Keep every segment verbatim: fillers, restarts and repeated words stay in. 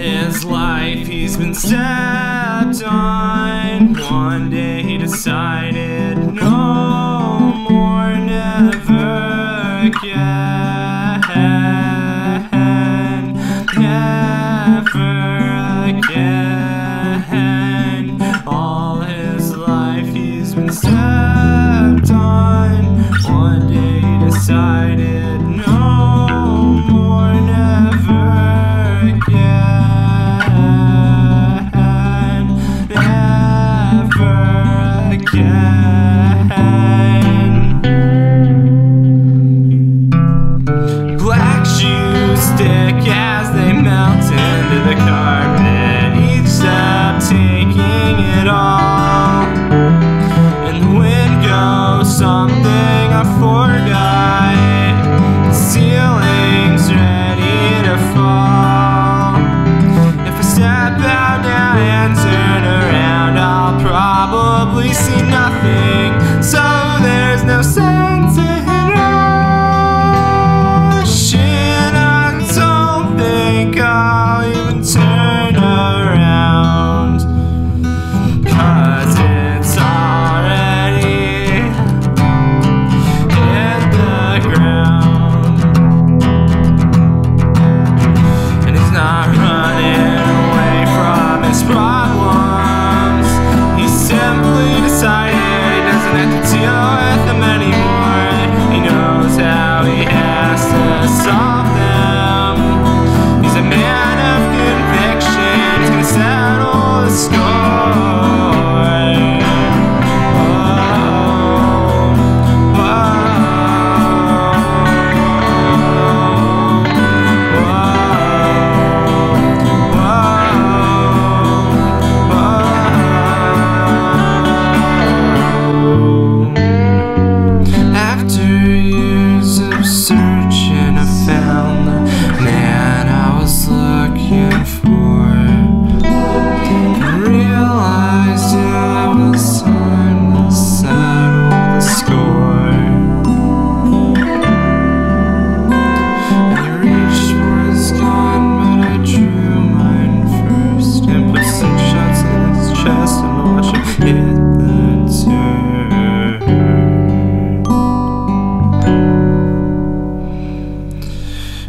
his life he's been stepped on. One day he decided no more, never again, never again. All his life he's been stepped on. One day he decided no more, never again, never again. Black shoes stick as they melt into the carpet, each step taking it all, and the wind goes something I forgot. The ceiling's ready to fall. If I step out now and turn around, I'll probably see nothing, so there's no sense in rushing. I don't think I'll even turn around, 'cause it's already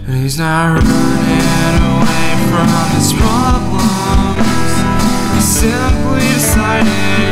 he's not running away from his problems. He simply decided